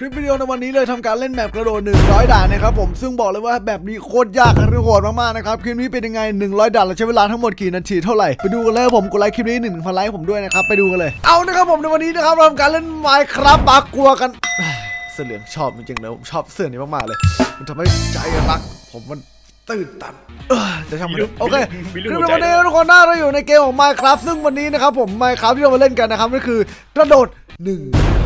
คลิปวิดีโอในวันนี้เลยทำการเล่นแมปกระโดด100ด่านนะครับผมซึ่งบอกเลยว่าแบบนี้โคตรยากและโหดมากๆนะครับคลิปนี้เป็นยังไง100ด่านเราใช้เวลาทั้งหมดกี่นาทีเท่าไหร่ไปดูกันเลยผมกดไลค์คลิปนี้ 1,000 ไลค์ผมด้วยนะครับไปดูกันเลยเอานะครับผมในวันนี้นะครับเราทำการเล่นไมค์ครับปากกลัวกันเสื้อเหลืองชอบจริงๆนะผมชอบเสื้อนี้มากๆเลยมันทำให้ใจรักผมมันตื่นตันจะทำมันโอเคคือวันนี้ทุกคนน่าเราอยู่ในเกมของ Minecraft ซึ่งวันนี้นะครับผม Minecraft ที่เรามาเล่นกันนะครับก็คือกระโดด100ด่าน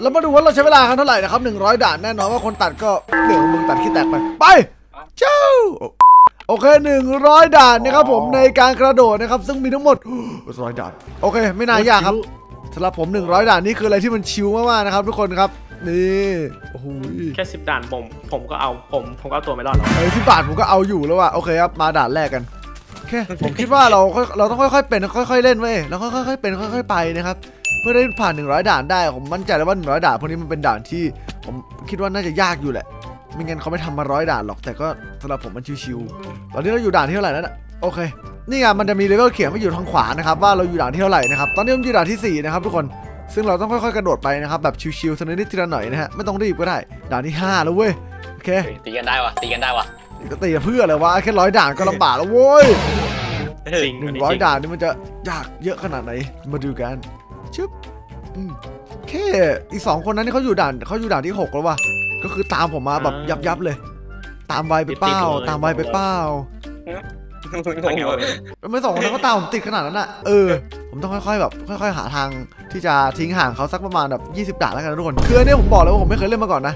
แล้วมาดูว่าเราใช้เวลากันเท่าไหร่นะครับ100ด่านแน่นอนว่าคนตัดก็เหลือมึงตัดขี้แตกไปเจ้าโอเค100ด่านนะครับผมในการกระโดดนะครับซึ่งมีทั้งหมด100ด่านโอเคไม่น่ายากครับสำหรับผม100ด่านนี่คืออะไรที่มันชิลมากๆนะครับทุกคนครับนี่โอ้โหแค่10ด่านผมก็เอาผมก็เอาตัวไม่รอดหรอกเฮ้ย10 บาทผมก็เอาอยู่แล้วว่ะโอเคครับมาด่านแรกกันโอเคผมคิดว่าเราต้องค่อยๆเป็นค่อยๆเล่นเว้ยแล้วค่อยๆเป็นค่อยๆไปนะครับเพื่อได้ผ่าน100ด่านได้ผมมั่นใจแล้วว่า100ด่านพวกนี้มันเป็นด่านที่ผมคิดว่าน่าจะยากอยู่แหละไม่งั้นเขาไม่ทำมา100ด่านหรอกแต่ก็สำหรับผมมันชิวๆตอนนี้เราอยู่ด่านที่เท่าไหร่แล้วนะโอเคนี่ไงมันจะมีเลเวลเขียนไว้อยู่ทางขวานะครับว่าเราอยู่ด่านที่เท่าไหร่นะครับตอนนี้ผมอยู่ด่านที่4นะครับทุกคนซึ่งเราต้องค่อยๆกระโดดไปนะครับแบบชิวๆทีละนิดทีละหน่อยนะฮะไม่ต้องรีบก็ได้ด่านที่5แล้วเว้ยโอเคตีกันได้วะก็ตีเพื่ออะไรวะแค่100ด่านก็ลำบากแล้วโว้ย100ด่านนี่มันจะยากเยอะขนาดไหนมาดูกันชึบโอเคอีก2คนนั้นที่เขาอยู่ด่านที่6แล้ววะก็คือตามผมมาแบบยับๆเลยตามไวไปเป้าไม่ส่งแล้วก็ตามผมติดขนาดนั้นอ่ะผมต้องค่อยๆแบบค่อยๆหาทางที่จะทิ้งห่างเขาสักประมาณแบบ20ด่านแล้วกันทุกคนคือเนี่ยผมบอกแล้วว่าผมไม่เคยเล่นมาก่อนนะ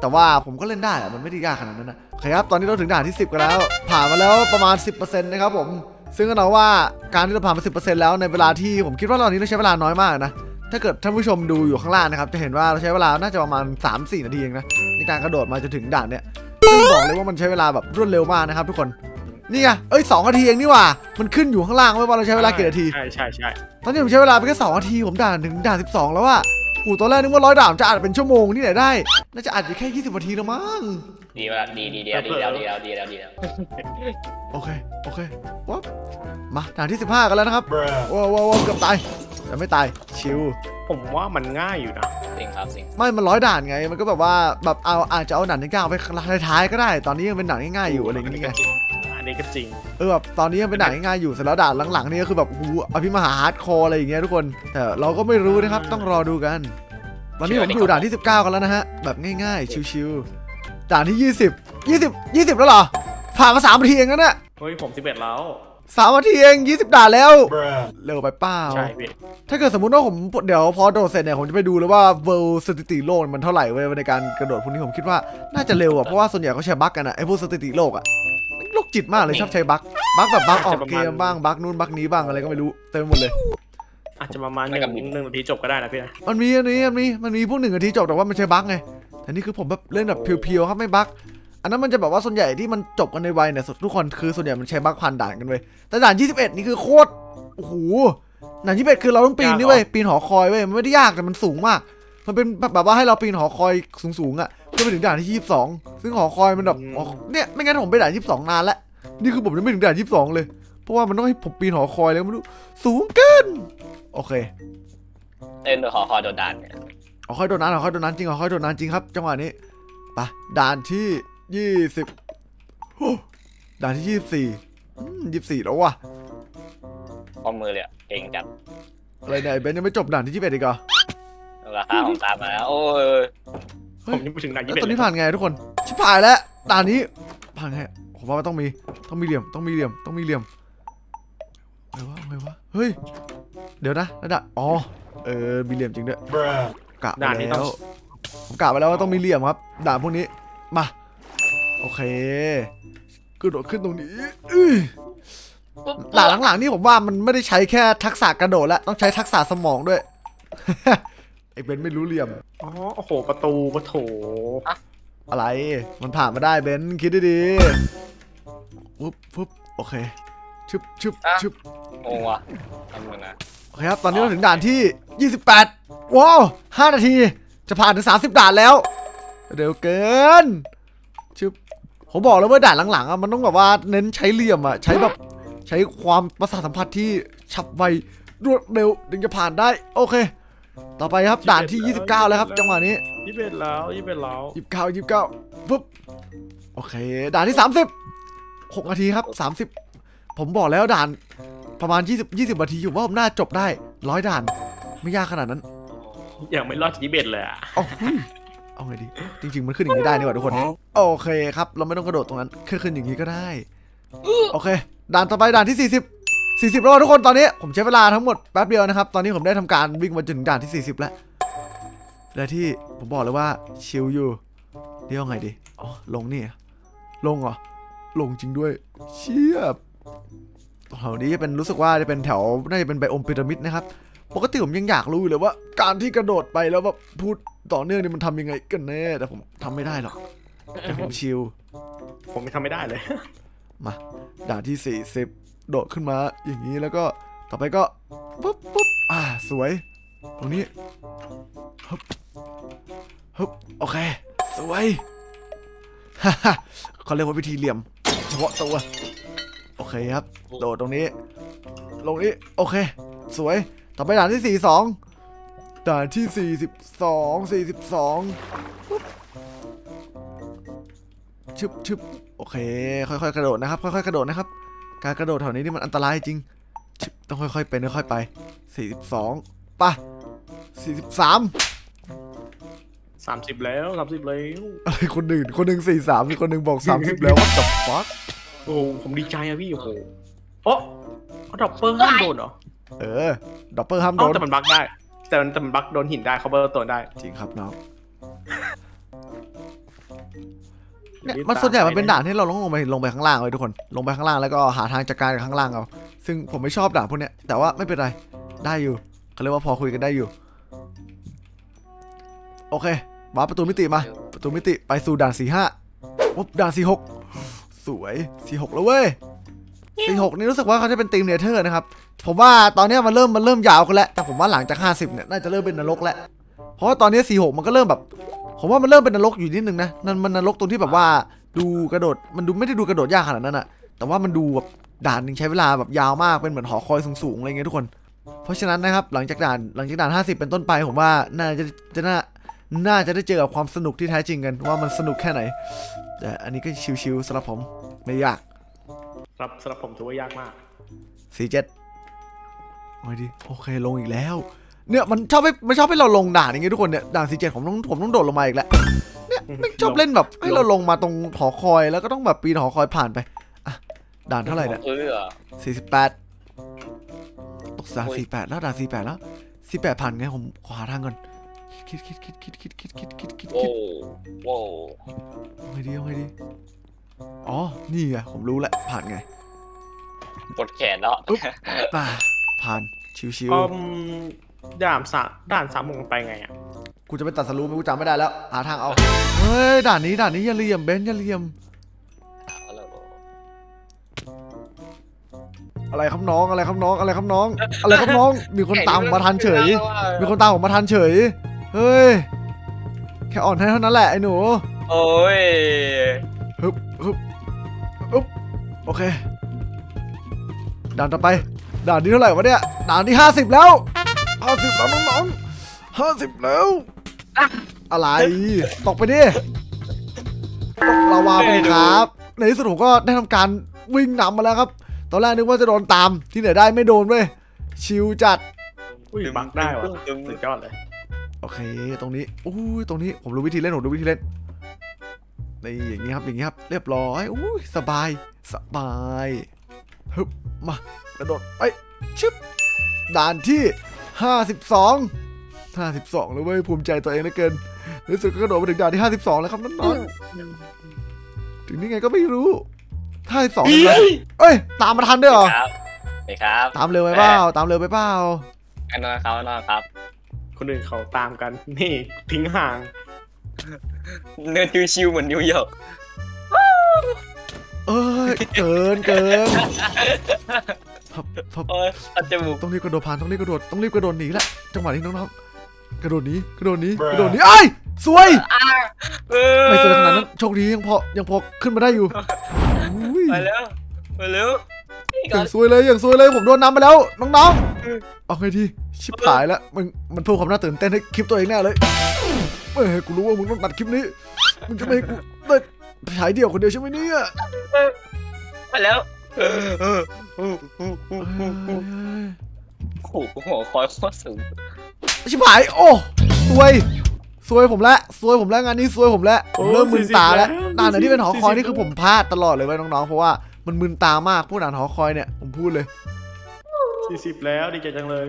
แต่ว่าผมก็เล่นได้อะมันไม่ได้ยากขนาดนั้นนะครับตอนนี้เราถึงด่านที่10กันแล้วผ่านมาแล้วประมาณ 10% นะครับผมซึ่งก็นับว่าการที่เราผ่านมา 10% แล้วในเวลาที่ผมคิดว่าตอนนี้เราใช้เวลาน้อยมากนะถ้าเกิดท่านผู้ชมดูอยู่ข้างล่างนะครับจะเห็นว่าเราใช้เวลาน่าจะประมาณ 3-4 นาทีเองนะในการกระโดดมาจนถึงด่านเนี่ยบอกเลยว่ามันใช้เวลาแบบรวดเร็วมากนะครับทุกคนนี่ไง2นาทีเองนี่ว่ามันขึ้นอยู่ข้างล่างว่าเราใช้เวลากี่นาทีใช่ตอนนี้ผมใช้เวลาไปแค่2นาทีผมด่านถึงด่าน12แล้วว่ากูตอนแรกนึกว่า100ด่านจะอัดเป็นชั่วโมงนี่ไหนได้น่าจะอัดอยู่แค่20นาทีแล้วมั้งดีแล้วโอเควับมาด่านที่15กันแล้วนะครับว้าวเกือบตายแต่ไม่ตายชิวผมว่ามันง่ายอยู่นะจริงไม่มัน100ด่านไงมันก็แบบว่าแบบเอาอาจจะเอาด่านที่9ไปท้ายๆก็ได้ตอนนี้ยังเป็นด่านง่ายๆอยู่อะไรอย่างเงี้ยนี่ก็จริงแบบตอนนี้ยังเป็นด่านง่ายอยู่เสร็จแล้วด่านหลังๆนี่ก็คือแบบโอ้โหอภิมหาฮาร์ดคอร์อะไรอย่างเงี้ยทุกคนแต่เราก็ไม่รู้นะครับต้องรอดูกันวันนี้ผมอยู่ด่านที่19กันแล้วนะฮะแบบง่ายๆชิวๆด่านที่20แล้วเหรอผ่านมา3นาทีเองนะเนี่ยเฮ้ยผม11แล้ว3นาทีเอง20ด่านแล้วเร็วไปเปล่าถ้าเกิดสมมุติว่าผมเดี๋ยวพอโดดเสร็จเนี่ยผมจะไปดูเลยว่าเวิลด์สถิติโลกมันเท่าไหร่เว้ยในการกระโดดพวกนี้ผมคิดว่าน่าจะเร็วอ่ะเพราะว่าส่วนใหญ่เขาใช้บั๊กกันอะไอ้พวกสถิติโลกอะโรคจิตมากเลยชอบใช้บั๊กแบบบั๊กออกเกมบ้างบั๊กนู่นบั๊กนี้บ้างอะไรก็ไม่รู้เต็มหมดเลยอาจจะประมาณ1นาทีจบก็ได้นะพี่นะมันมีอันนี้มันมีพวก1 นาทีจบแต่ว่ามันใช้บั๊กไงแต่นี่คือผมแบบเล่นแบบเพียวๆครับไม่บั๊กอันนั้นมันจะแบบว่าส่วนใหญ่ที่มันจบกันในวัยเนี่ยทุกคนคือส่วนใหญ่มันใช้บั๊กพันด่านกันเลยแต่ด่าน21นี่คือโคตรโอ้โหด่าน21คือเราต้องปีนนี่เว้ยปีนหอคอยเว้ยมันไม่ได้ยากแต่มันสูงมากมันเป็นแบบว่าให้เราปีนหอคอยสูงๆอ่ะเพื่อไปถึงด่านที่22ซึ่งหอคอยมันแบบเนี่ยไม่งั้นผมไปด่าน22นานแล้วนี่คือผมยังไม่ถึงด่าน22เลยเพราะว่ามันต้องให้ผมปีนหอคอยแล้วไม่รู้สูงเกินโอเคเล่นโดนหอคอยโดนด่านเนี่ยหอคอยโดนด่านหอคอยโดนด่านจริงหอคอยโดนด่านจริงครับจังหวะนี้ไปด่านที่20ด่านที่24แล้วว่ะข้อมือเลยเก่งจัดอะไรไหนเบนยังไม่จบด่านที่21อีกเหรอราคาของตามมาแล้วโอ้ยผมยังไม่ถึงด่าน21ตอนนี้ผ่านไงทุกคนชิบหายแล้วด่านนี้ผ่านไงผมว่าต้องมีเหลี่ยมไงวะเฮ้ยเดี๋ยวนะระดับอ๋อมีเหลี่ยมจริงด้วยกะด่านนี้แล้วผมกะไปแล้วว่าต้องมีเหลี่ยมครับด่านพวกนี้มาโอเคกระโดดขึ้นตรงนี้ด่านหลังๆนี่ผมว่ามันไม่ได้ใช้แค่ทักษะกระโดดแล้วต้องใช้ทักษะสมองด้วยไอ้เบนไม่รู้เหลี่ยมอ๋อโอ้โหประตูปะโถอะไรมันผ่านมาได้เบนคิดดีๆปุ๊บโอเคชึบโอ้ว่ะทำมันนะโอเคครับตอนนี้เราถึงด่านที่28ว้าว5นาทีจะผ่านถึง30ด่านแล้วเร็วเกินชึบผมบอกแล้วว่าด่านหลังๆอ่ะมันต้องแบบว่าเน้นใช้เหลี่ยมอ่ะใช้แบบใช้ความประสาทสัมผัสที่ฉับไวรวดเร็วถึงจะผ่านได้โอเค ต่อไปครับด่านที่29แล้วครับจังหวะนี้21แล้ว29ปุ๊บโอเคด่านที่30 6 นาทีครับ30ผมบอกแล้วด่านประมาณ20นาทีอยู่ว่าผมน่าจบได้100ด่านไม่ยากขนาดนั้นอย่างไม่รอด21เลยอ่ะเอาไงดีจริงๆมันขึ้นอย่างนี้ได้นี่หว่าทุกคนโอเคครับเราไม่ต้องกระโดดตรงนั้นขึ้นอย่างนี้ก็ได้โอเคด่านต่อไปด่านที่40แล้วทุกคนตอนนี้ผมใช้เวลาทั้งหมดแป๊บเดียวนะครับตอนนี้ผมได้ทำการวิ่งมาจนถึงด่านที่40แล้วและที่ผมบอกเลยว่าชิลอยู่เดี๋ยวไงดีอ๋อลงนี่ลงเหรอลงจริงด้วยเชียบแถวนี้จะเป็นรู้สึกว่าจะเป็นแถวน่าจะเป็นไบโอมพีระมิดนะครับปกติผมยังอยากรู้เลยว่าการที่กระโดดไปแล้วแบบพูดต่อเนื่องนี่มันทำยังไงกันแน่แต่ผมทำไม่ได้หรอกผมชิลผมทำไม่ได้เลยมาด่านที่40โดดขึ้นมาอย่างนี้แล้วก็ต่อไปก็ปุ๊บสวยตรงนี้ฮึบฮึบโอเคสวยเขาเรียกว่าวิธีเหลี่ยมเฉพาะตัวโอเคครับโดดตรงนี้ลงนี้โอเคสวยต่อไปด่านที่42ด่านที่42ชึบโอเคค่อยๆกระโดดนะครับค่อยๆกระโดดนะครับการกระโดดแถวนี้นี่มันอันตรายจริงต้องค่อยๆเป็นค่อยๆไป42ป่ะ43 30แล้ว30แล้วอะไรคนหนึ่ง43มีคนหนึ่งบอก30แล้วว่าตบฟ็อกโอ้ผมดีใจอะพี่โอ้โหโอ้ดรอปเปอร์ห้ามโดนเหรอดรอปเปอร์ห้ามโดนแต่มันบักได้แต่มันบักโดนหินได้เขาเบอร์ตัวได้จริงครับน้องมันส่วนใหญ่มันเป็นด่านที่เราลงไปข้างล่างเลยทุกคนลงไปข้างล่างแล้วก็หาทางจัดการกับข้างล่างเอาซึ่งผมไม่ชอบด่านพวกเนี้ยแต่ว่าไม่เป็นไรได้อยู่เขาเรียกว่าพอคุยกันได้อยู่โอเควาร์ปประตูมิติมาประตูมิติไปสู่ด่าน45ปุ๊บด่าน46สวย46แล้วเว้ย46นี่รู้สึกว่าเขาจะเป็นธีมเนเธอร์นะครับผมว่าตอนนี้มันเริ่มยาวกันแล้วแต่ผมว่าหลังจาก50เนี่ยน่าจะเริ่มเป็นนรกแล้วเพราะว่าตอนนี้46มันก็เริ่มแบบผมว่ามันเริ่มเป็นนรกอยู่นิดนึงนะนั่นมันนรกตรงที่แบบว่าดูกระโดดมันดูไม่ได้ดูกระโดดยากขนาดนั้นอะแต่ว่ามันดูแบบด่านหนึ่งใช้เวลาแบบยาวมากเป็นเหมือนหอคอยสูงๆอะไรเงี้ยทุกคนเพราะฉะนั้นนะครับหลังจากด่าน50เป็นต้นไปผมว่าน่าจะได้เจอกับความสนุกที่แท้จริงกันว่ามันสนุกแค่ไหนแต่อันนี้ก็ชิวๆสำหรับผมไม่ยากครับสำหรับผมถือว่ายากมาก47โอ้ยดีโอเคลงอีกแล้วเนี่ยมันชอบให้เราลงด่านอย่างงี้ทุกคนเนี่ยด่าน47ผมต้องโดดลงมาอีกแล้วเนี่ยไม่ชอบเล่นแบบให้เราลงมาตรงหอคอยแล้วก็ต้องแบบปีนหอคอยผ่านไปอ่ะด่านเท่าไหร่เนี่ย48ตกด่าน48แล้วด่าน48แล้ว48ผ่านไงผมขวาทางก่อนคิดโว้ไม่ดีอ๋อนี่ไงผมรู้แล้วผ่านไงปวดแขนแล้วผ่านชิวๆด่านสามมึงไปไงอ่ะกูจะไปตัดสรุปกูจำไม่ได้แล้วหาทางเอาเฮ้ยด่านนี้อย่าเหลี่ยมเบนอย่าเหลี่ยมอะไรครับน้องมีคนตามผมมาทันเฉยเฮ้ยแค่อ่อนให้เท่านั้นแหละไอ้หนูโอ้ยฮึบโอเคด่านต่อไปด่านนี้เท่าไหร่วะเนี่ยด่านที่50แล้วน้อง50แล้วอะไรตกไปดิตกลาวาไปเลยครับในที่สุดผมก็ได้ทำการวิ่งนำมาแล้วครับตอนแรกนึกว่าจะโดนตามที่ไหนได้ไม่โดนเว้ยชิวจัดบังได้ว่ะสุดยอดเลยโอเคตรงนี้อุ้ยตรงนี้ผมรู้วิธีเล่นในอย่างนี้ครับเรียบร้อยอุ้ยสบายฮึบมากระโดดไปชิบด่านที่52แล้วเว้ยภูมิใจตัวเองเหลือเกินรู้สึกกระโดดมาถึงด่านที่52แล้วครับนั่นถึงนี่ไงก็ไม่รู้52เลยเอ้ยตามมาทันด้วยเหรอครับตามเร็วไปเปล่าอันนั้นครับคนอื่นเขาตามกันนี่ทิ้งห่างเนินชิวๆเหมือนนิวยอร์กเกินต้องรีบกระโดดหนีละจังหวะนี้น้องๆกระโดดหนีไอ้สวยไม่สวยขนาดนั้นโชคดียังพอขึ้นมาได้อยู่ไปแล้ว อย่างซวยเลยอย่างซวยเลยผมโดนน้ำไปแล้วน้องๆเอาไงดีชิบหายแล้วมันเพิ่มความน่าตื่นเต้นให้คลิปตัวเองแน่เลยเฮ้ยกูรู้ว่ามึงต้องตัดคลิปนี้มึงจะไม่ให้กูได้ฉายเดี่ยวคนเดียวใช่ไหมเนี่ยมาแล้วขู่หัวคอยข้อสูงชิบหายโอ้ซวยผมละซวยผมละงานนี้ซวยผมละผมเริ่มมึนตาแล้วด่านไหนที่เป็นหอคอยนี่คือผมพลาดตลอดเลยไว้น้องๆเพราะว่ามันมึนตามากพวกด่านหอคอยเนี่ยผมพูดเลย40แล้วดีใจจังเลย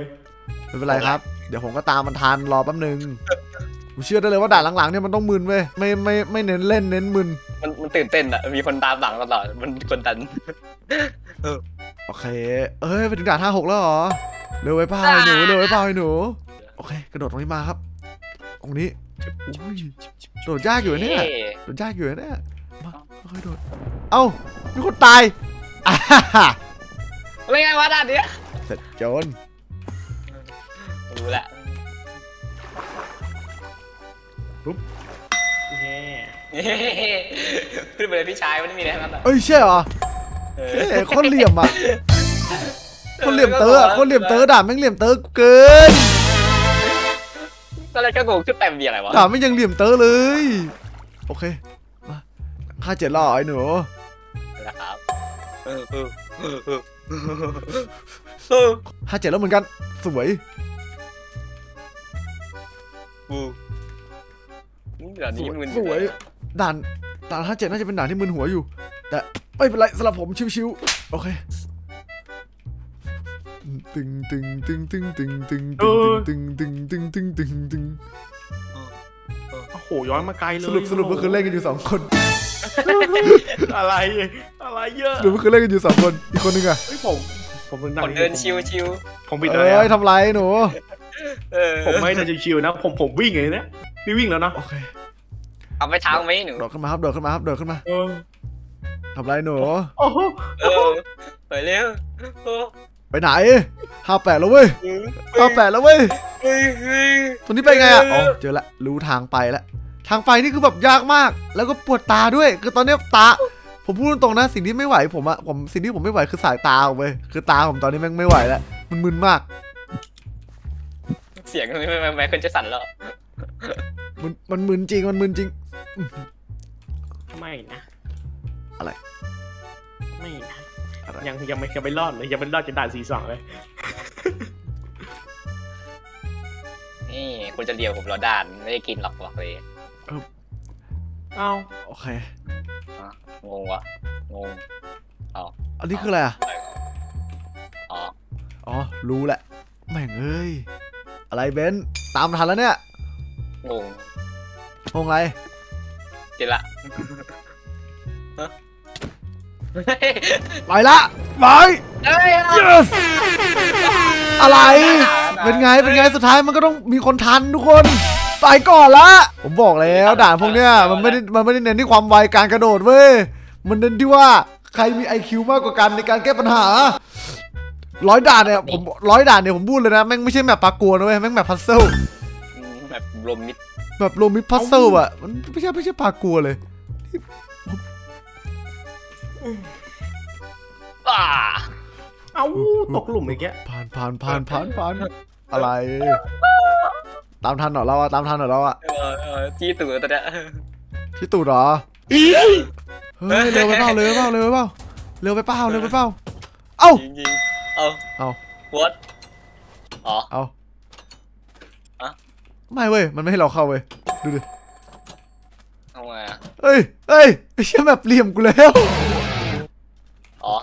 ไม่เป็นไรครับเดี๋ยวผมก็ตามมันทันรอแป๊บนึงผมเชื่อได้เลยว่าด่านหลังๆเนี่ยมันต้องมึนเว้ยไม่เน้นเล่นเน้นมึนมันตื่นเต้นอะมีคนตามหลังตลอดมันกดดันโอเคเอ้ยไปถึงด่าน56แล้วเหรอเร็วไว้เปล่าหนูเร็วไว้เปล่าหนูโอเคกระโดดตรงนี้มาครับตรงนี้โดดยากอยู่เนี่ยโดดยากอยู่เนี่ยมาค่อยโดดเอ้ามีคนตายอะไรไงวะด่านเนี้ยเสร็จโจรรู้ละปุ๊บขึ้นไปเลยพี่ชายมันไม่มีอะไรทั้งนั้นเอ้ยใช่เหรอคนเหลี่ยมอ่ะคนเหลี่ยมเตอร์คนเหลี่ยมเตอร์ด่าแม่งเหลี่ยมเตอร์เกินอะไรก็งงขึ้นแต้มเบียร์อะไรวะด่าไม่ยังเหลี่ยมเตอร์เลยโอเคมา57รอบไอ้หนูนะครับ57แล้วเหมือนกันสวยสวยด่าน57น่าจะเป็นด่านที่มึนหัวอยู่แต่ไม่เป็นไรสำหรับผมชิวๆโอเคตึงโอ้โหย้อนมาไกลเลยสรุปก็คือเล่นกันอยู่2คนอะไรเยอะสรุปก็คือเล่นกันอยู่2คนอีกคนนึงอะผมเดินชิวผมบิดอะไรทำไรหนูผมไม่เดินชิวๆนะผมวิ่งไงเนี่ยพี่วิ่งแล้วนะโอเคเอาไปเท้าไหมหนูเดินขึ้นมาครับเดินขึ้นมาครับเดินขึ้นมาทำไรหนูโอ้โหไปเร็วไปไหน58แล้วเว้ย58แล้วเว้ยตรงนี้ไปไงอ่ะอ๋อเจอละรู้ทางไปละทางไปนี่คือแบบยากมากแล้วก็ปวดตาด้วยคือตอนนี้ตาผมพูดตรงๆนะสิ่งที่ไม่ไหวผมสิ่งที่ผมไม่ไหวคือสายตาเว้ยคือตาผมตอนนี้แม่งไม่ไหวแล้วมันมึนมากเสียงไม่คนจะสั่นแล้วมันมึนจริงมันมึนจริงไม่นะอะไรไม่นะยังไม่รอดเลยยังไม่รอดจะด่าน42เลยนี่คุณจะเดียวผมรอด่านไม่ได้กินหลอกเลยเอาโอเคงงวะงงเอาอันนี้คืออะไรอะอ๋อรู้แหละแม่งเอ้ยอะไรเบนตามทันแล้วเนี่ยงงอะไรเจ็ดละไปละไป yes อะไรเป็นไงสุดท้ายมันก็ต้องมีคนทันทุกคนไปก่อนละผมบอกแล้วด่านพวกเนี้ยมันไม่ได้เน้นที่ความไวการกระโดดเว้ยมันเน้นที่ว่าใครมี IQ มากกว่ากันในการแก้ปัญหาร้อยด่านเนี่ยผมพูดเลยนะแม่งไม่ใช่แบบปลากัวนะเว้ยแม่งแบบพัซเซิลแบบโรมิดพัซเซิลอ่ะมันไม่ใช่ปลากัวเลยเอาตกหลุมอีกแกผ่านอะไรตามทันเหรอเราอะตามทันเหรอเราอะที่ตู่ตัวเนี้ยที่ตู่เหรอเฮ้ยเร็วไปเปล่าเอ้ายิงเอาวัดอ๋อเอาอะไม่เว้ยมันไม่ให้เราเข้าเว้ยดูดิเอาไงอะเฮ้ยไม่ใช่แบบเหลี่ยมกูแล้ว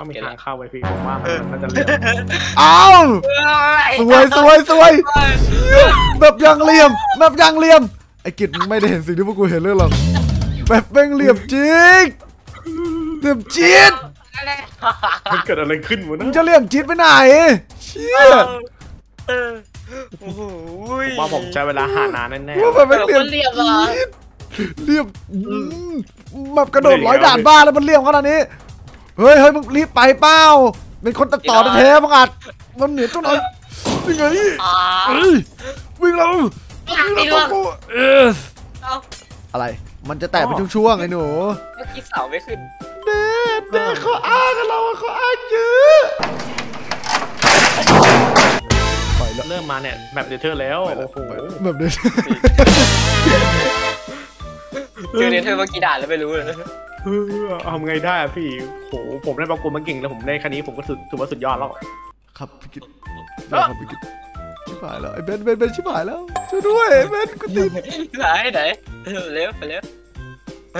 ต้องมีทางเข้าไปพี่ผมว่ามันจะเลี่ยมอ้าวสวยแบบยังเหลี่ยมไอ้กิจไม่ได้เห็นสิ่งที่พวกกูเห็นเลยหรอกแบบแม่งเหลี่ยมจริงเหลี่ยมจีดมันเกิดอะไรขึ้นวะนะมันจะเหลี่ยมจีดไปไหนเชี่ยว่าผมใช้เวลาหานานแน่ๆว่ามันเหลี่ยมจีดเหลี่ยมแบบกระโดดร้อยด่านบ้าแล้วมันเหลี่ยมขนาดนี้เฮ้ยมึงรีบไปเปล่าเป็นคนตัดต่อแท้ๆมึงอัดมันเหนียวตัวหน่อยวิ่งไงวิ่งเราอะไร มันจะแตกเป็นช่วงๆไอ้หนูเมื่อกี้เสาไม่ขึ้นเด็ดเด็ดเขาอ้างกันเราเขาอ้างเยอะเริ่มมาเนี่ยแบบเดือดเธอแล้วโอ้โหแบบเดือดเจอเดือดเธอเมื่อกี้ด่าแล้วไม่รู้เลยเอาไงได้พี่โหผมได้ประกวดมาเก่งแล้วผมได้คันนี้ผมก็ถือว่าสุดยอดแล้วครับพี่กิ๊ดครับพี่กิ๊ดชิบหายแล้วไอ้เบนชิบหายแล้วช่วยด้วยเบนกูติดไหนเร็วไปเร็วเ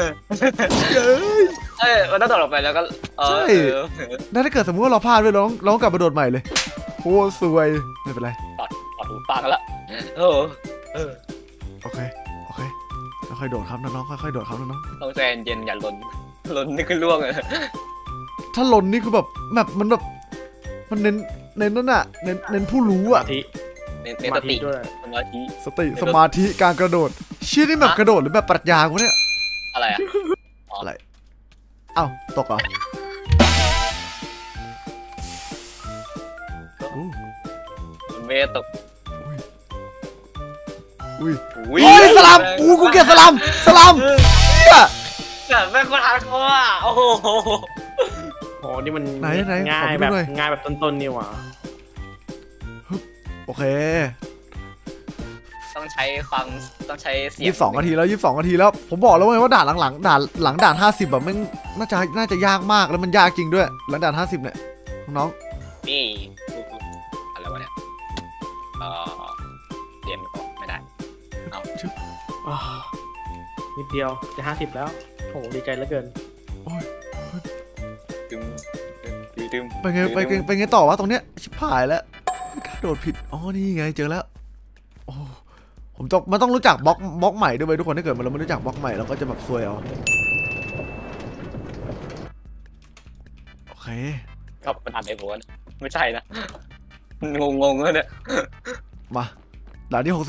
อ้ยมันต้องตกลงไปแล้วก็ใช่ถ้าเกิดสมมติว่าเราพลาดไปร้องกลับมาโดดใหม่เลยโอ้สวยไม่เป็นไรตัดหูปากกันละโอเคค่อยโดดครับน้องๆค่อยๆโดดครับน้องๆต้องใจเย็นอย่าหล่นนี่คือล่วงเลยถ้าหล่นนี่คือแบบมันแบบมันเน้นนั่นอะเน้นผู้รู้อะเน้นสติสมาธิการกระโดดชื่อนี่แบบกระโดดหรือแบบปรัชญากูเนี่ยอะไรเอ้าตกเหรอเมตกอุ้ยสลัมกูเกลียดสลัมเนี่ยเป็นคนทักเขาอ่ะโอ้โหนี่มันง่ายแบบต้นๆนี่หว่าโอเคต้องใช้เสียง22 นาทีแล้วผมบอกแล้วว่าด่านหลังๆด่าน50แบบมันน่าจะยากมากแล้วมันยากจริงด้วยหลังด่าน50เนี่ยน้องนี่อะไรวะเนี่ยเรียนก็ไม่ได้เอาชึบนิดเดียวจะ50แล้วโหดีใจเหลือเกินโอ้ยตึมไปไงต่อวะตรงเนี้ยชิบหายแล้วกระโดดผิดอ๋อนี่ไงเจอแล้วโอ้ผมต้องรู้จักบล็อกใหม่ด้วยทุกคนถ้าเกิดเราไม่รู้จักบล็อกใหม่เราก็จะแบบซวยเอาโอเคก็มันอัดไอ้โว้นไม่ใช่นะงงเลยเนี่ยมาด่านที่68เร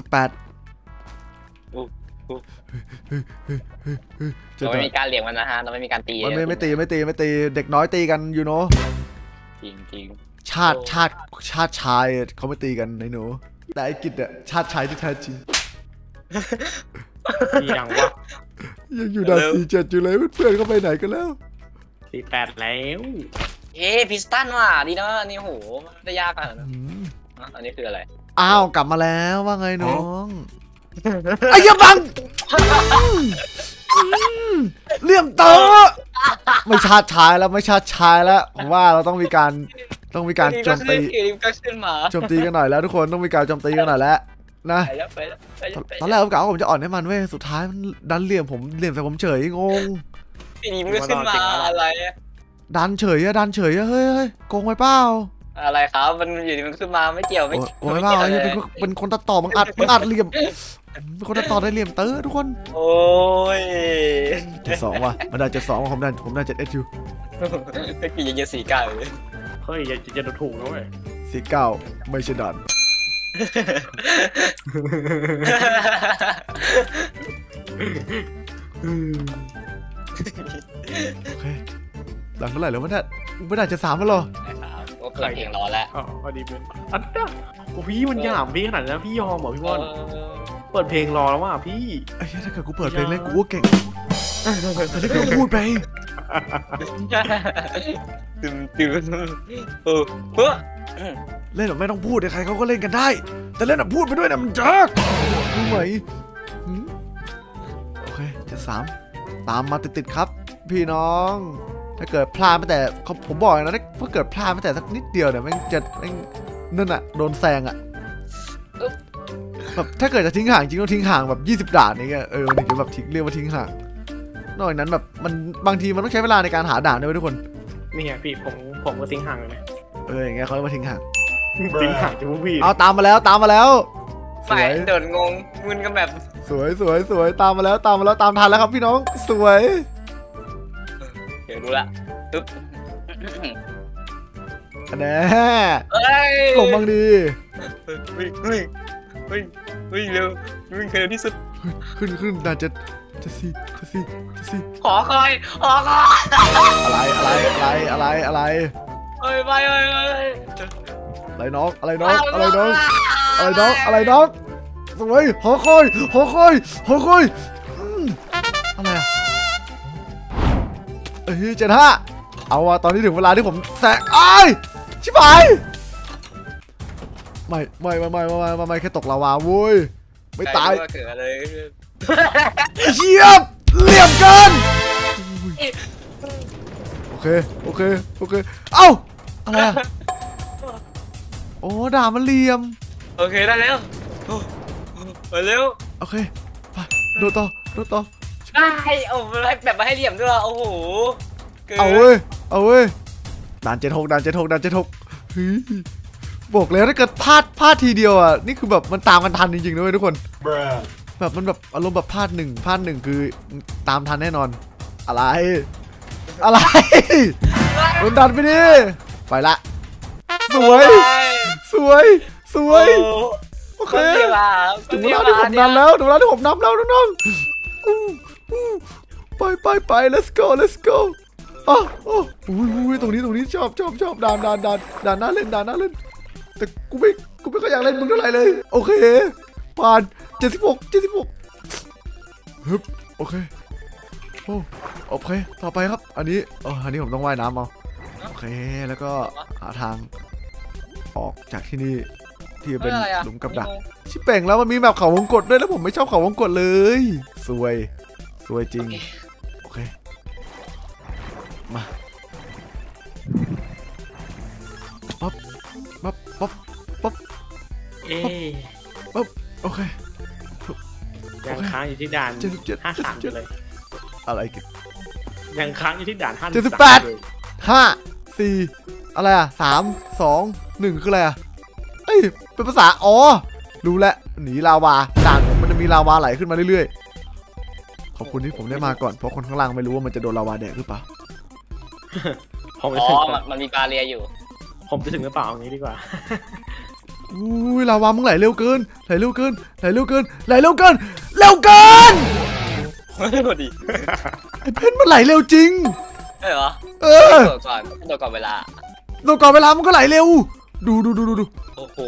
าไม่มีการเลี้ยงมันนะฮะเราไม่มีการตีมันไม่ตีเด็กน้อยตีกันอยู่เนาะจริงชาติชายเขาไม่ตีกันไอ้หนูแต่ไอ้กิจอะชาติชายที่แท้จริงยังวะยังอยู่ด่าน47อยู่เลยเพื่อนเขาไปไหนกันแล้ว48แล้วเอ๊พิสตันว่ะดีนะนี่โหได้ยากอ่ะอันนี้คืออะไรอ้าวกลับมาแล้วว่าไงน้องไอ้ยาบังเลี่ยมเต๋อไม่ชาติชายแล้วผมว่าเราต้องมีการโจมตีกันหน่อยแล้วทุกคนต้องมีการโจมตีกันหน่อยแล้วนะตอนแรกผมกะว่าผมจะอ่อนให้มันเว้ยสุดท้ายมันดันเหลี่ยมแต่ผมเฉยงงไอ้นี่มันขึ้นมาอะไรดันเฉยอะเฮ้ยโกงไปเปล่าอะไรครับมันอยู่ดีมันขึ้นมาไม่เกี่ยวโกงไปเปล่าเป็นคนตัดต่อมันอัดเหลี่ยมเป็นคนตัดต่อได้เหลี่ยมเต๋อทุกคนโอ้ย72ว่ะมันได้72ผมได้7 SU ตะกี้ยัง49เลยเฮ้ยจะถูกแล้วเว้ย49ไม่ใช่ดันโอเคหลังเท่าไหร่แล้วไม่ได้จะ3แล้วหรอก็เกิดเพลงร้อนแล้วอ๋อดีเป็นอันน่ะโอ้พี่มันหยามพี่ขนาดนั้นพี่ยอมเหรอพี่วอนเปิดเพลงรอแล้วว่ะพี่ถ้าเกิดกูเปิดเพลงเล่นกูก็เก่งแต่ถ้าเกิดพูดไปตื่นเพื่อเล่นแบบไม่ต้องพูดใครเขาก็เล่นกันได้แต่เล่นแบบพูดไปด้วยนะมันจักรู้ไหมโอเคจะ3ตามมาติดๆครับพี่น้องถ้าเกิดพลาดมาแต่ผมบอกนะถ้าเกิดพลาดมาแต่สักนิดเดียวเนี่ยมันจะนั่นอะโดนแซงอะแบบถ้าเกิดจะทิ้งห่างจริงต้องทิ้งห่างแบบ20ด่านนี่ก็มันจะแบบทิ้งเรียกว่าทิ้งห่างนอกจากนั้นแบบมันบางทีมันต้องใช้เวลาในการหาด่านด้วยทุกคนนี่ไงพี่ผมก็ทิ้งห่างเลยนะอย่างเงี้ยเขาเรียกว่าทิ้งห่างจะพูดพี่เอาตามมาแล้วสวยโดนงงมึนกันแบบสวยตามมาแล้วตามทันแล้วครับพี่น้องสวยรู้ละตุ๊บแน่หลงบางดีเฮ้ยเร็ววิ่งเร็วที่สุดขึ้นด่านจะซีขอคอยอะไรเฮ้ยไปอะไรน้องสวยขอคอย อะไรอะเอ้ย75เอาว่ะตอนนี้ถึงเวลาที่ผมแซงไอ้ชิบหายไม่แค่ตกลาวาเว้ยไม่ตายเยี่ยมเหลี่ยมเกินโอเคเอ้าอะไรอะโอ้ด่ามันเหลี่ยมโอเคได้แล้วไปเร็วโอเคไปโดดต่อได้โอ้แบบมาให้เหลี่ยมด้วยโอ้โหเอาเว้ยด่าน 76บอกแล้วถ้าเกิดพลาดทีเดียวอ่ะนี่คือแบบมันตามกันทันจริงๆด้วยทุกคนแบบมันแบบอารมณ์แบบพลาดหนึ่งคือตามทันแน่นอนอะไรมันดันไปดิไปละสวยโอเคถึงเวลาที่ผมนำแล้วน้องไป let's go อ๋ออุ้ยตรงนี้ชอบด่านน่าเล่นแต่กูไม่ค่อยอยากเล่นมึงเท่าไหร่เลยโอเคผ่าน76ฮึบโอเคต่อไปครับอันนี้ผมต้องว่ายน้ำเอาโอเคแล้วก็หาทางออกจากที่นี่ที่เป็นหลุมกับดักชิบเป่งแล้วมันมีแบบเขาวงกตด้วยแล้วผมไม่ชอบเขาวงกตเลยสวยจริงโอเคมาปั๊บโอเคยังค้างอยู่ที่ด่าน53เลยอะไรกันยังค้างอยู่ที่ด่าน585 4อะไรอ่ะ3 2 1คืออะไรอ่ะเอ้ยเป็นภาษาอ๋อรู้แล้วหนีลาวาด่านผมมันจะมีลาวาไหลขึ้นมาเรื่อยๆขอบคุณที่ผมได้มาก่อนเพราะคนข้างล่างไม่รู้ว่ามันจะโดนลาวาแดกหรือเปล่าอ๋อมันมีบาเรียอยู่ผมจะถึงหรือเปล่าอย่างนี้ดีกว่าอุ้ยลาวามึงไหลเร็วเกินดีไอเพนมันไหลเร็วจริงใช่เหรอโดนก่อนเวลามันก็ไหลเร็วดูโอ้โห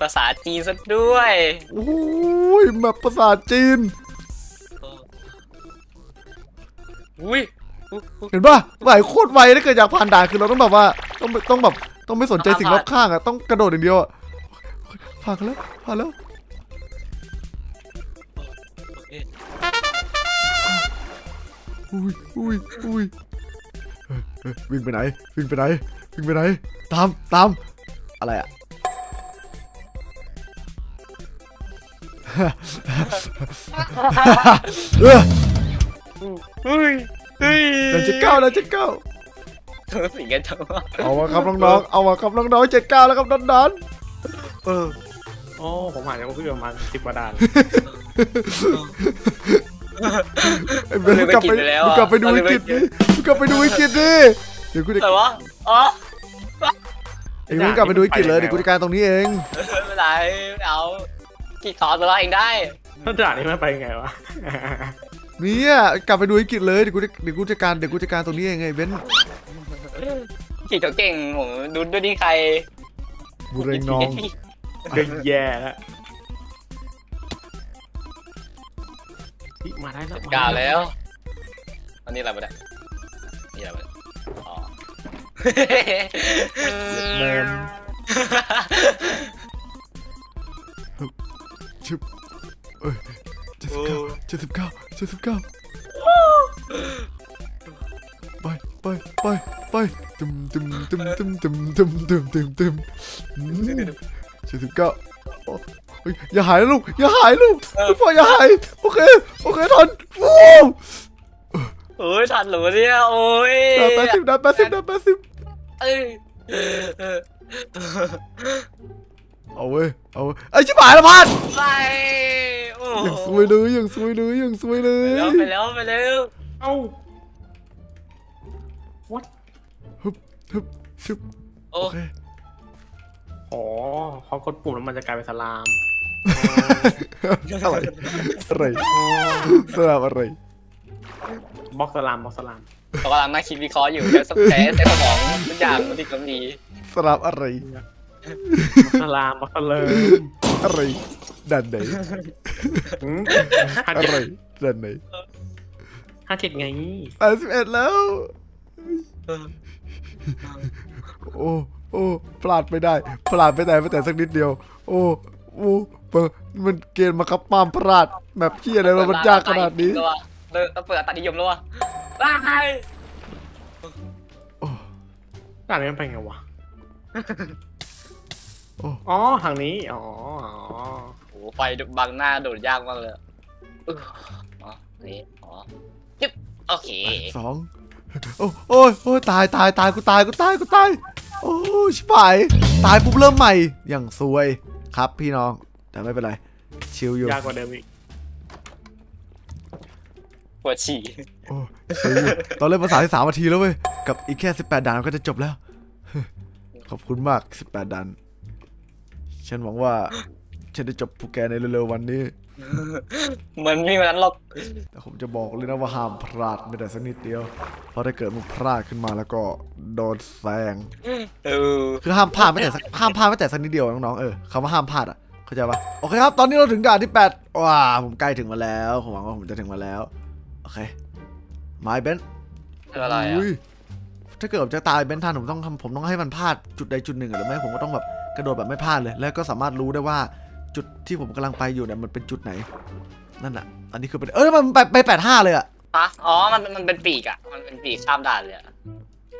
ภาษาจีนซะด้วยโอ้ยแบบภาษาจีนอุ้ยเห็นป่ะไหลโคตรไวถ้าเกิดอยากผ่านด่านคือเราต้องแบบว่าต้องไม่สนใจสิ่งรอบข้างอ่ะต้องกระโดดอย่างเดียวอ่ะผ่านแล้วอุ้ยวิ่งไปไหนตามอะไรอ่ะ79เอามาครับน้องๆ79แล้วครับดันโอ้ผมหาจากเพื่อนมา10กว่าด่านกลับไปดูวิกฤตดิเดี๋ยวกูจะแต่ว่าอ๋อไอ้มึงกลับไปดูวิกฤตเลยเดี๋ยวกูจัดการตรงนี้เองไม่ได้เอากิจขอตัวเองได้ด่านนี้มันไปไงวะเนี่ยกลับไปดูวิกฤตเลยเดี๋ยวกูจัดการตรงนี้เองไงเบ้นกิจเก่งผมดูด้วยดิใครบุเรงน้องเป็นแย่แล้วมาได้แล้วกาแล้วอันนี้อะไรมาเนี่ยอ๋อเมมชิบ79ไป79อย่าหายลูกพ่ออย่าหายโอเคทันโอ้ยทันหรือเนี่ยโอ้ย80เอาเว้ยไอ้ชิบหายแล้วพันไปยังซวยเลยไปแล้วเอ้า what ฮึบโอเคอ๋อพอกดปุ่มแล้วมันจะกลายเป็นสลามอะไรบล็อกสลามกำลังนั่งคิดวิเคราะห์อยู่แล้วใช้สมองทุกอย่างมันดีกว่าดีสลามอะไรสลามบล็อกสลามอะไรดันไหน 57ไง81แล้วโอ้โอ้พลาดไม่ได้พลาดไม่ได้แต่สักนิดเดียวโอ้โอ้มันเกณฑ์มาครับปามพลาดแบบเที่ยอะไรมันยากขนาดนี้เลยต้องเปิดอัตนิยมแล้ววะบ้าใครด่านนี้มันเป็นไงวะอ๋อทางนี้อ๋อโอ้ไฟบังหน้าโดดยากมากเลยอ๋อนี่อ๋อยิบโอเคสองโอ้ยโอ้ยตายกูตายโอ้ชิบหายตายปุ๊บเริ่มใหม่อย่างซวยครับพี่น้องแต่ไม่เป็นไรชิลอยู่ยากกว่าเดิมอีกปวดฉี่ตอนเล่นภาษาที่3 นาทีแล้วเว้ยกับอีกแค่18ด่านก็จะจบแล้วขอบคุณมาก18ด่านฉันหวังว่าฉันได้จบภูแกในเร็วๆวันนี้เหมือนมีวันนั้นหรอกแต่ผมจะบอกเลยนะว่าห้ามพลาดไม่ได้สักนิดเดียวเพราะถ้าเกิดมึงพลาดขึ้นมาแล้วก็โดนแซงคือห้ามพลาดไม่แต่สักนิดเดียวน้องๆคำว่าห้ามพลาดอ่ะเข้าใจปะโอเคครับตอนนี้เราถึงด่านที่8ว้าผมใกล้ถึงมาแล้วผมหวังว่าผมจะถึงมาแล้วโอเคไม้เบนอะไรอ่ะถ้าเกิดผมจะตายเบนทันผมต้องให้มันพลาดจุดใดจุดหนึ่งหรือไม่ผมก็ต้องแบบกระโดดแบบไม่พลาดเลยแล้วก็สามารถรู้ได้ว่าจุดที่ผมกำลังไปอยู่เนี่ยมันเป็นจุดไหนนั่นแหละอันนี้คือเป็นมันไป85เลยอะอ๋อมันเป็นปีกอะมันเป็นปีกข้ามด่านเลย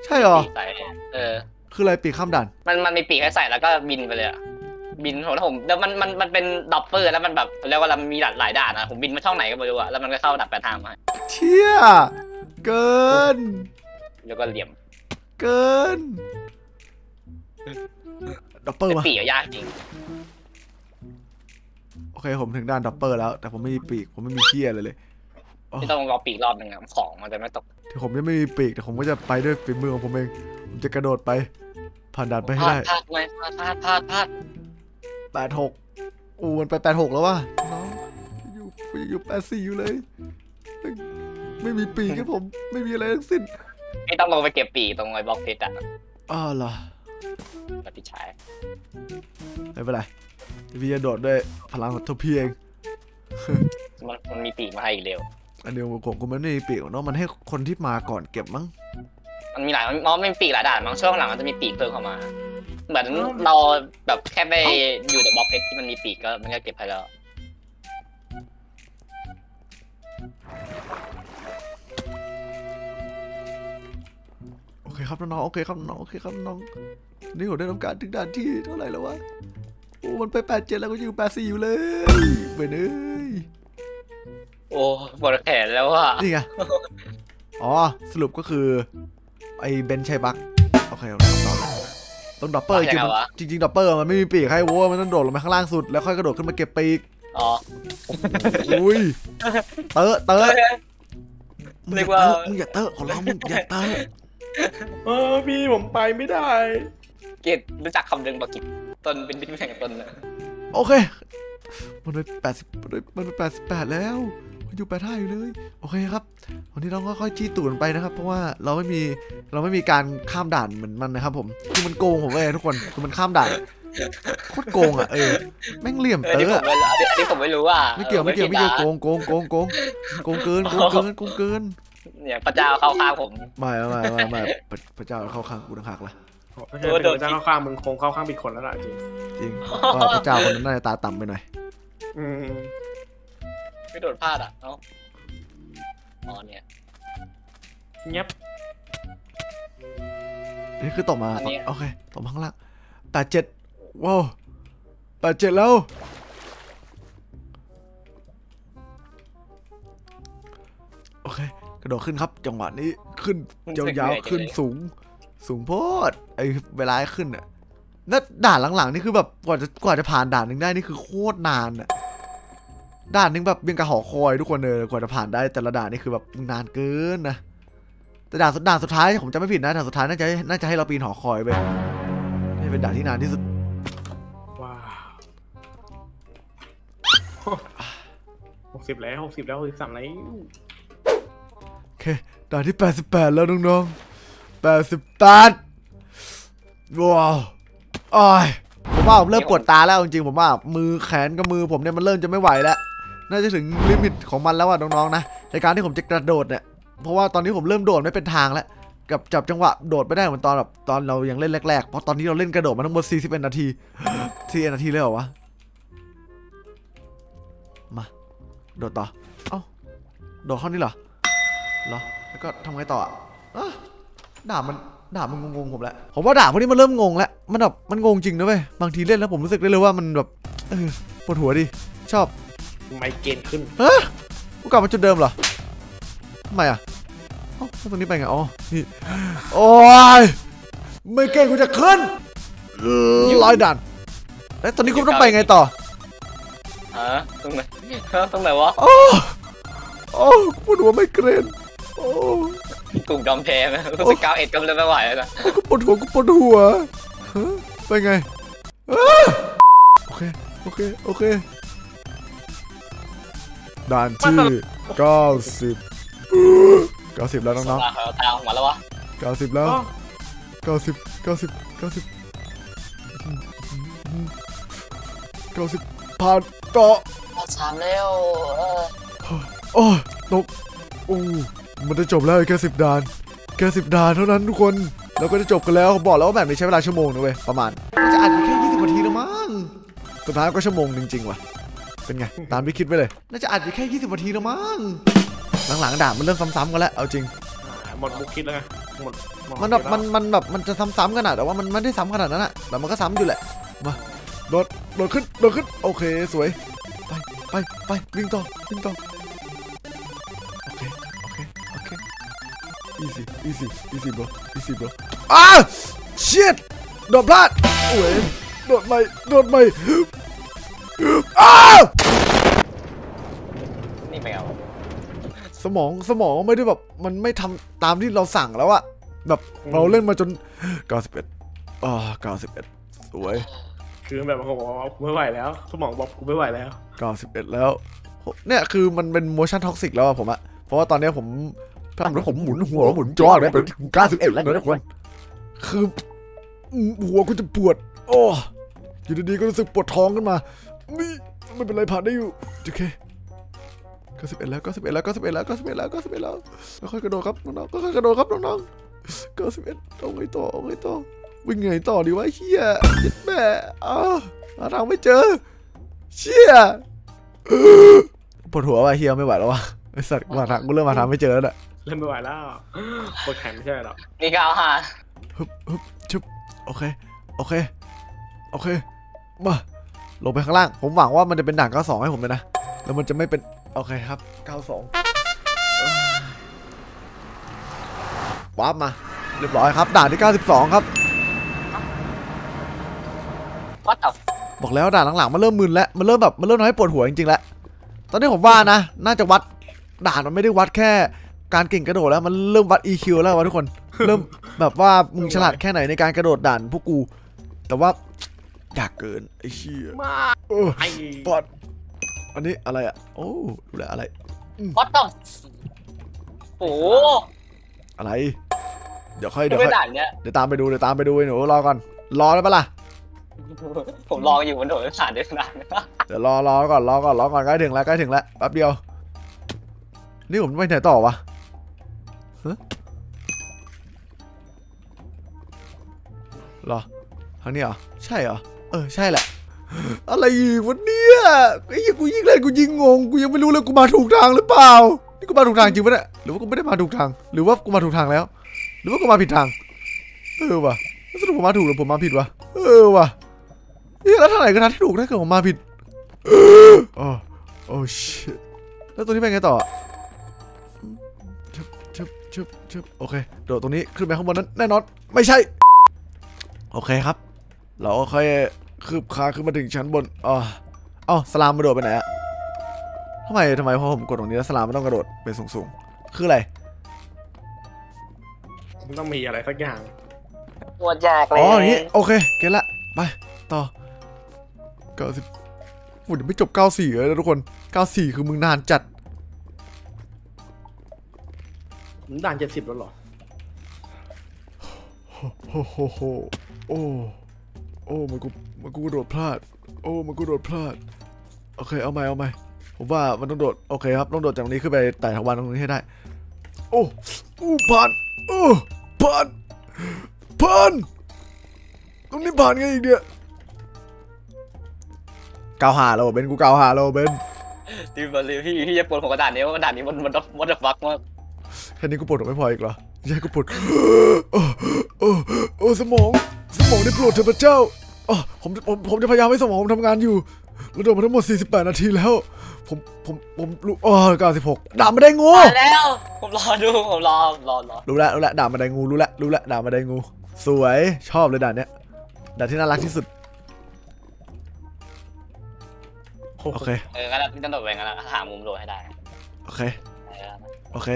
ใช่หรอคืออะไรปีกข้ามด่านมันมีปีกให้ใส่แล้วก็บินไปเลยอะบินผมแล้วมันเป็นดอปเปอร์แล้วมันแบบเรียกว่ามันมีหลายด่านนะผมบินมาช่องไหนก็ไม่รู้อะแล้วมันก็เข้าดับแปดทางมาเชี่ยเกินแล้วก็เหลี่ยมเกินดอปเปอร์มาปีกยากจริงโอเคผมถึงด้านดับเบิลแล้วแต่ผมไม่มีปีกผมไม่มีเขี้ยเลยที่ต้องรอปีกรอบหนึ่งนะของมันจะไม่ตกที่ผมยังไม่มีปีกแต่ผมก็จะไปด้วยฝีมือของผมเองผมจะกระโดดไปผ่านด่านไปให้ได้พลาด86อูมันไป86แล้ววะน้องอยู่84อยู่เลยไม่มีปีกครับผมไม่มีอะไรทั้งสิ้นไม่ต้องลงไปเก็บปีกตรงไอ้บล็อกเพชรอ่ะอ๋อเหรอปฏิชัยไม่เป็นไรพี่จะโดดด้วยพลังของตัวพี่เองมันมีปีกมาให้อีกเร็วอันเดียวของกูมันไม่มีปีกเนาะมันให้คนที่มาก่อนเก็บมั้งมันมีหลายน้องไม่มีปีกหลายด่านมั้งช่วงหลังมันจะมีปีกเพิ่มเข้ามาเหมือนเราแบบแค่ไปอยู่แต่บล็อกเพชรที่มันมีปีกก็มันก็เก็บให้แล้วโอเคครับน้องโอเคครับน้องโอเคครับน้องนี่ผมได้ต้องการถึงด่านที่เท่าไหร่แล้ววะมันไป87แล้วก็อยู่84อยู่เลยไปเนยโอ้ปวดแขนแล้วว่ะนี่ไงอ๋อสรุปก็คือไอ้เบนชัยบักโอเคต้องดับเบิลจริงดับเบิลมันไม่มีปีกให้โว้มันต้องโดดลงมาข้างล่างสุดแล้วค่อยกระโดดขึ้นมาเก็บปีกอ๋ออุ้ยเต๋อเรียกว่ามึงอย่าเต๋อขอร้องมึงอย่าเต๋อพี่ผมไปไม่ได้เกดรู้จักคำเดิมปะกิจตนเป็นบินแข่งตนนะโอเคมันเลย88แล้วมันอยู่85อยู่เลยโอเคครับวันนี้เราก็ค่อยจี้ตูดไปนะครับเพราะว่าเราไม่มีการข้ามด่านเหมือนมันนะครับผมคือมันโกงผมเองทุกคนคือมันข้ามด่านโคตรโกงอ่ะแม่งเหลี่ยมเต๋ออ่ะอันนี้ผมไม่รู้ว่าไม่เกี่ยวโกงเกินเนี่ยพระเจ้าเข้าข้างผมไม่พระเจ้าเข้าข้างกูต่างหากล่ะพระเจ้าเข้าข้างมึงคงเข้าข้างผิดคนแล้วล่ะจริงพระเจ้าคนนั้นน่าจะตาต่ำไปหน่อยไม่โดนพลาดอ่ะเนาะอ๋อเนี่ยเงียบนี่คือตกมาโอเคตกมาข้างล่าง87ว้าว87แล้วโอเคกระโดดขึ้นครับจังหวะนี้ขึ้นยาวๆขึ้นสูงโพดไอเวลาขึ้นอ่ะแล้วด่านหลังๆนี่คือแบบกว่าจะผ่านด่านหนึ่งได้นี่คือโคตรนานอ่ะด่านนึงแบบยังกระหอคอยทุกคนเลยกว่าจะผ่านได้แต่ละด่านนี่คือแบบนานเกินนะแต่ด่านสุดท้ายผมจะไม่ผิดนะด่านสุดท้ายน่าจะให้เราปีนหอคอยไปนี่เป็นด่านที่นานที่สุดว้าว60แล้ว63แล้วโอเคด่านที่88แล้วน้องๆ88ว้าวอ้ายผมว่าผมเริ่มปวดตาแล้วจริงๆผมว่ามือแขนกับมือผมเนี่ยมันเริ่มจะไม่ไหวแล้วน่าจะถึงลิมิตของมันแล้วอะน้องๆนะในการที่ผมจะกระโดดเนี่ย เพราะว่าตอนนี้ผมเริ่มโดดไม่เป็นทางแล้วกับจับจังหวะโดดไม่ได้เหมือนตอนแบบตอนเรายังเล่นแรกๆเพราะตอนนี้เราเล่นกระโดดมาทั้งหมด41นาที41นาทีเลยเหรอวะมาโดดต่อเอ้าโดดเข้านี่เหรอแล้วก็ทำไงต่ออ่ะด่ามันงงผมแหละผมว่าด่าพวกนี้มันเริ่มงงแล้วมันแบบมันงงจริงนะเว้ยบางทีเล่นแล้วผมรู้สึกเลยว่ามันแบบปวดหัวดิชอบไมเกรนขึ้นเฮ้ยกูกลับมาจุดเดิมเหรอทำไมอ่ะตรงนี้ไปไงอ๋อนี่โอ้ยไมเกรนกูจะขึ้นร้อยด่านแล้วตอนนี้กูต้องไปไงต่อตรงไหนวะโอ้ปวดหัวไมเกรนโอ้ถูกดอมแพ้ไหมรู้สึก91ก็เลยไม่ไหวแล้วนะกูปวดหัวไปไงโอเคด่านที่90แล้วน้องๆตาออกมาแล้ววะ90แล้ว90ผ่านต่อ3แล้วโอ้ตกโอ้มันจะจบแล้วแค่10ด่านเท่านั้นทุกคนเราก็จะจบกันแล้วบอกแล้วว่าแบบนี้ใช้เวลาชั่วโมงนะเว้ยประมาณจะอัดแค่20นาทีแล้วมั้งสุดท้ายก็ชั่วโมงจริงๆว่ะเป็นไงตามที่คิดไปเลยน่าจะอัดอยู่แค่20นาทีแล้วมั้งหลังๆด่ามันเริ่มซ้ำๆกันแล้วเอาจริงหมดบุคคิดแล้วไงมันแบบมันจะซ้ำๆกันอะแต่ว่ามันไม่ได้ซ้ำขนาดนั้นอะแต่มันก็ซ้ำอยู่แหละมาโดดขึ้นโอเคสวยไปวิ่งต่อโอเค easy bro shit โดดพลาดโอ้ยโดดใหม่นี่ไม่เอาสมองไม่ได้แบบมันไม่ทำตามที่เราสั่งแล้วอะแบบเราเล่นมาจน91สวยคือแบบเขาบอกว่ากูไม่ไหวแล้วสมองบอกกูไม่ไหวแล้ว91แล้วเนี่ยคือมันเป็น motion toxic แล้วอะผมอะเพราะว่าตอนนี้ผมทำแล้วผมหมุนหัวหมุนจอเนี่ยเป็น91แล้วนะทุกคนคือหัวกูจะปวดโอ้อยู่ดีๆก็รู้สึกปวดท้องขึ้นมาไม่เป็นไรผ่านได้อยู่โอเค91แล้ว91แล้วค่อยกระโดดครับน้องๆ91เอาไงต่อวิ่งไงต่อดีวะเฮียเจ็บแม่หาทางไม่เจอเชี่ยปวดหัวว่ะเฮียไม่ไหวแล้วว่ะไอสัตว์มาทางกูเริ่มมาทางไม่เจอแล้วน่ะเริ่มไม่ไหวแล้วปวดแขนไม่ใช่หรอนี่ก็เอาหาฮึบชุบโอเคมาลงไปข้างล่างผมหวังว่ามันจะเป็นด่าน92ให้ผมเลยนะแล้วมันจะไม่เป็นโอเคครับ92วาร์ปมาเรียบร้อยครับด่านที่92ครับวัดเอาบอกแล้วด่านหลังๆมันเริ่มมึนแล้วมันเริ่มทำให้ปวดหัวจริงๆแล้วตอนนี้ผมว่านะน่าจะวัดด่านมันไม่ได้วัดแค่การเก่งกระโดดแล้วมันเริ่มวัด EQ แล้ววะทุกคนเริ่มแบบว่ามึงฉลาดแค่ไหนในการกระโดดด่านพวกกูแต่ว่าอยากเกินไอ้เชี่ยปอดอันนี้อะไรอ่ะโอ้ดูแลอะไรปอดต้องโอ้อะไรเดี๋ยวค่อยเดี๋ยวตามไปดูไอ้หนูรอก่อนรอได้ปะล่ะผมรออยู่บนถนนสายเดินทางเดี๋ยวรอก่อนใกล้ถึงแล้วแป๊บเดียวนี่ผมไม่ไหนต่อวะรอทางนี้เหรอใช่เหรอใช่แหละอะไรอีกวะเนี่ยไอ้กูยิ่งเล่นกูยิ่งงงกูยังไม่รู้เลยกูมาถูกทางหรือเปล่านี่กูมาถูกทางจริงปะเนี่ยหรือว่ากูไม่ได้มาถูกทางหรือว่ากูมาถูกทางแล้วหรือว่ากูมาผิดทางว่ะสรุปผมมาถูกหรือผมมาผิดวะว่ะนี่แล้วทางไหนก็ทางที่ถูกถ้าเกิดผมมาผิดโอ้ชิตแล้วตัวนี้เป็นไงต่อชึบโอเคโดดตรงนี้ขึ้นไปข้างบนนั้นแน่นอนไม่ใช่โอเคครับเราค่อยคืบคลานขึ้นมาถึงชั้นบนสลามมาโดดไปไหนอะทำไมพอผมกดตรงนี้แล้วสลามมันต้องกระโดดไปสูงคืออะไรมันต้องมีอะไรสักอย่างปวดยากเลยนี่โอเคเก็ตละไปต่อ90เดี๋ยวไม่จบ94เลยนะทุกคน94คือมึงนานจัดมึงด่าน70แล้วหรอโอ้มันกูโดดพลาดโอเคเอาใหม่ผมว่ามันต้องโดดโอเคครับต้องโดดจากตรงนี้ขึ้นไปไต่ถาวรตรงนี้ให้ได้ โอ้อู้ผ่านเออผ่านตรงนี้ผ่านไงอีกเดียวกาวหาเราเบนกูกาวหาเราเบนตีบอลเลยพี่จะปวดหัวกระดาษนี้ว่ากระดาษนี้มันวัดฟักมากแค่นี้กูปวดไม่พออีกเหรอยัยกูปวดโอ้สมองได้โปรดเถิดพระเจ้าอ๋อผมจะพยายามให้สมองผมทำงานอยู่เราโดนมาทั้งหมด48นาทีแล้วผมรู้อ๋อ96ด่ามาได้งูแล้วผมรอดูผมรอรู้แล้วด่ามาได้งูรู้แล้วด่ามาได้งูสวยชอบเลยด่านเนี้ยด่านที่น่ารักที่สุดโอเคงั้นเราต้องโดดแหวกกันแล้วหามุมโดดให้ได้โอเค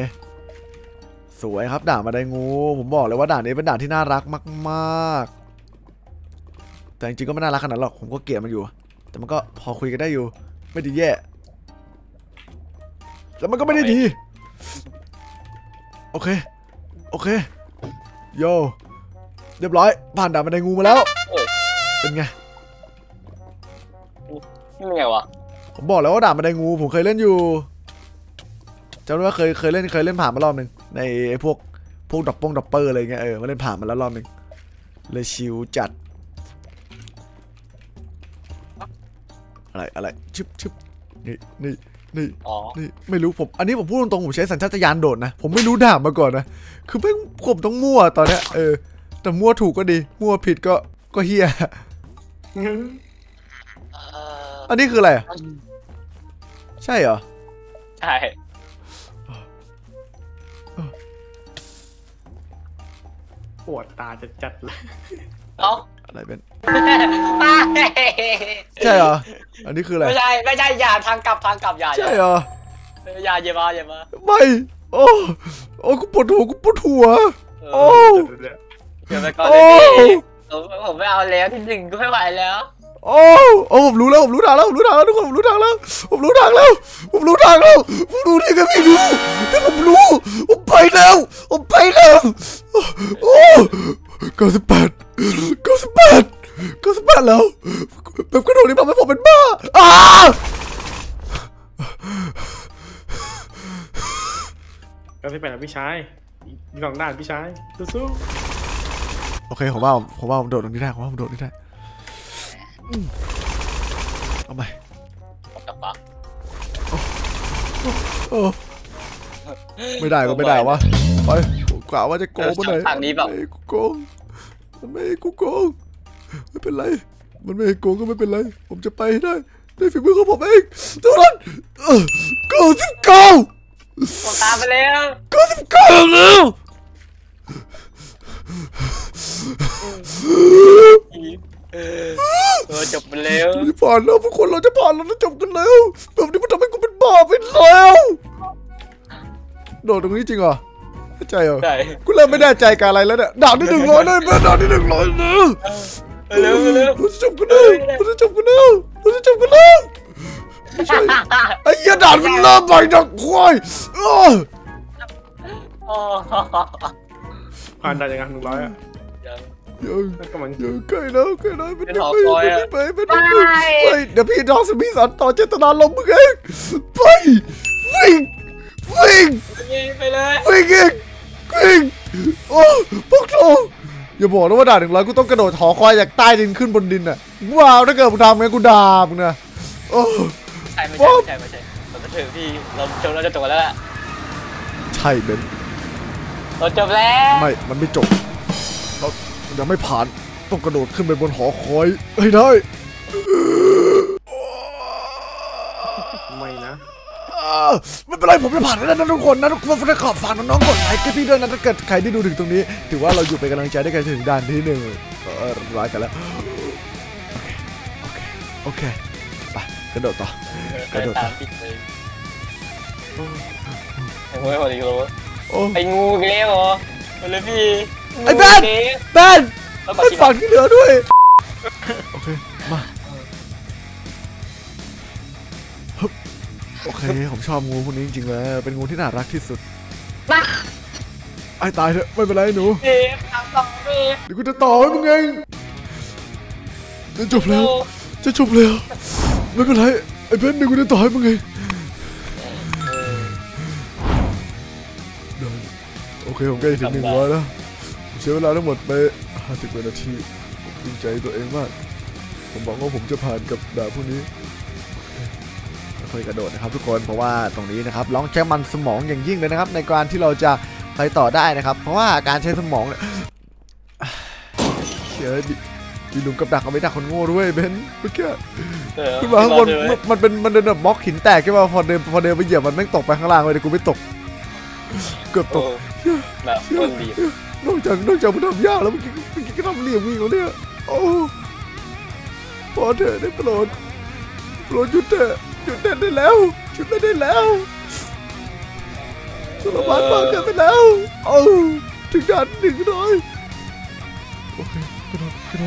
สวยครับด่านมาได้งูผมบอกเลยว่าด่านนี้เป็นด่านที่น่ารักมากๆแต่จริงๆก็ไม่น่ารักขนาดหรอกผมก็เกลียดมันอยู่แต่มันก็พอคุยกันได้อยู่ไม่ดีแย่แล้วมันก็ไม่ได้ดีโอเคโยเรียบร้อยผ่านด่านมาได้งูมาแล้วเป็นไงนี่ไงวะผมบอกแล้วว่าด่านบันไดงูผมเคยเล่นอยู่จำได้ว่าเคยเล่นผ่านมารอบนึงในพวกดรอปเปอร์อะไรเงี้ยมาเล่นผ่านมาแล้วรอบนึงเลยชิวจัดอะไรชึบนี่ไม่รู้ผมอันนี้ผมพูดตรงๆผมใช้สัญชาตญาณโดดนะผมไม่รู้ด่านมาก่อนนะคือเพิ่งผมต้องมั่วตอนเนี้ยแต่มั่วถูกก็ดีมั่วผิดก็เฮียอันนี้คืออะไรใช่เหรอใช่ปวดตาจะจัดเลยเอาอะไรเป็นใช่เหรออันนี้คืออะไรไม่ใช่อย่าทางกลับอย่าใช่เหรออย่าเย็บมาไม่โอ้กูปวดหัวโอ้ผมไม่เอาแล้วที่หนึ่งกูไม่ไหวแล้วโอ้ผมรู้ทางแล้วทุกคนผมรู้ทางแล้วผมรู้ได้ไงไม่รู้แต่ผมรู้ผมไปแล้วโอ้98แล้วแบบกระโดดนี่ทำให้ผมเป็นบ้า98แล้วพี่ชายหลังด้านพี่ชายสู้ๆโอเคผมว่าผมโดดตรงนี้ได้เอาไปจับปะไม่ได้ก็ไม่ได้วะไปกล่าวว่าจะโกงไปไหนทางนี้แบบกูโกงมันไม่กูโกงไม่เป็นไรมันไม่โกงก็ไม่เป็นไรผมจะไปได้ด้วยฝีมือของผมเองทุกคน99ผมตามไปแล้ว99แล้วจบไปแล้วผ่านแล้วทุกคนเราจะผ่านแล้วจบกันแล้วแบบนี้มันทำให้กูเป็นบ้าไปแล้วโดดตรงนี้จริงเหรอเข้าใจเหรอกูเริ่มไม่ได้ใจกับอะไรแล้วเนี่ยด่านที่100เลยแม่ด่านที่100เลยเร็วเราจะจบกันแล้วไม่ใช่ไอ้ยาด่านมันเริ่มใหม่ดักควายผ่านได้ยังไง100อ่ะเยอะใกล้แล้วไปเดี๋ยวพี่ดอกสมิสันต่อเจตนาลมมึงเองไปวิ่งโอ้พวกเราอย่าบอกนะว่าด่าน100กูต้องกระโดดหอคอยจากใต้ดินขึ้นบนดินน่ะว้าวถ้าเกิดผมทำไงกูด่ามึงนะโอ้ใช่เราจะถึงพี่เราจะจบแล้วล่ะใช่เบนเราจบแล้วไม่มันไม่จบยังไม่ผ่านต้องกระโดดขึ้นไปบนหอคอยให้ได้ไม่นะไม่เป็นไรผมจะผ่านได้นะทุกคนนะทุกคนขอบฝากน้องๆกดไลค์พี่ด้วยนะถ้าเกิดใครที่ดูถึงตรงนี้ถือว่าเราอยู่เป็นกำลังใจด้วยกันถึงด่านที่1ร้อยกันแล้วโอเคไปกระโดดต่อไอ้งูเกลี้ยงเหรอเลยพี่ไอ้แบนไม่ฝันที่เหลือด้วยโอเคมาโอเคผมชอบงูพวกนี้จริงๆเลยเป็นงูที่น่ารักที่สุดมาไอ้ตายเถอะไม่เป็นไรหนูเดี๋ยวกูจะต่อให้มึงเองจะจบแล้วไม่เป็นไรไอ้แบนเดี๋ยวกูจะต่อให้มึงเอง โอเคผมใกล้ถึง100แล้วผมใช้เวลาทั้งหมดไป50 นาทีผมภูมิใจตัวเองมากผมบอกว่าผมจะผ่านกับด่าพวกนี้ค่อยกระโดดนะครับทุกคนเพราะว่าตรงนี้นะครับลองใช้มันสมองอย่างยิ่งเลยนะครับในการที่เราจะไปต่อได้นะครับเพราะว่าการใช้สมองเฮ้ยดีลุงกับดักเอาไปดักคนโง่ด้วยเบนเมื่อกี้ขึ้นมาข้างบนมันเดินแบบบล็อกหินแตกขึ้นมาพอเดินไปเหยียบมันแม่งตกไปข้างล่างเลยแต่กูไม่ตกเกือบตกแบบโดนบีบนอกจากมันทำยากแล้วเมื่อกี้ก็ทำเหลี่ยมวิ่งเขาเนี่ยโอ้พอเถอะได้โปรดหยุดเต้นได้แล้วหยุดได้แล้วสารพัดมากเกินไปแล้วโอ้ถึงด่าน100โอเคกระ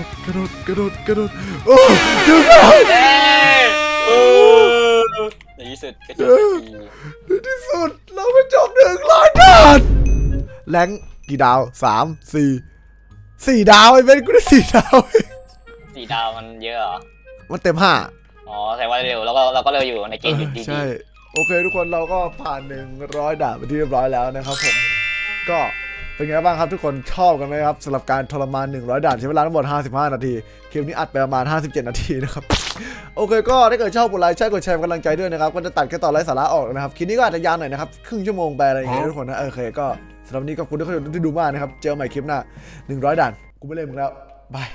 โดดโอ้ถึงแล้วในที่สุดก็จบในที่สุดเราก็จบ100 ด่านแรงกี่ดาว3 4 4 ดาวไอ้เบนกูได้4 ดาว4 ดาวมันเยอะเหรอมันเต็ม5อ๋อแสดงว่าเร็วแล้วก็เราก็เร็วอยู่ในเกมดีๆใช่โอเคทุกคนเราก็ผ่าน100 ด่านไปที่เรียบร้อยแล้วนะครับผมก็เป็นไงบ้างครับทุกคนชอบกันไหมครับสำหรับการทรมาน100 ด่านใช้เวลาทั้งหมด55 นาทีคลิปนี้อัดไปประมาณ57 นาทีนะครับโอเคก็ถ้าเกิดชอบกดไลค์ใช่กดแชร์กำลังใจด้วยนะครับก็จะตัดแค่ตอนไร้สาระออกนะครับคลิปนี้ก็อาจจะยาวหน่อยนะครับครึ่งชั่วโมงไปอะไรอย่างเงี้ยทุกคนนะโอเคก็สำหรับวันนี้ขอบคุณทุกคนที่ดูมากนะครับเจอใหม่คลิปหน้า100 ด่านกูไม่เล่นมึงแล้วบาย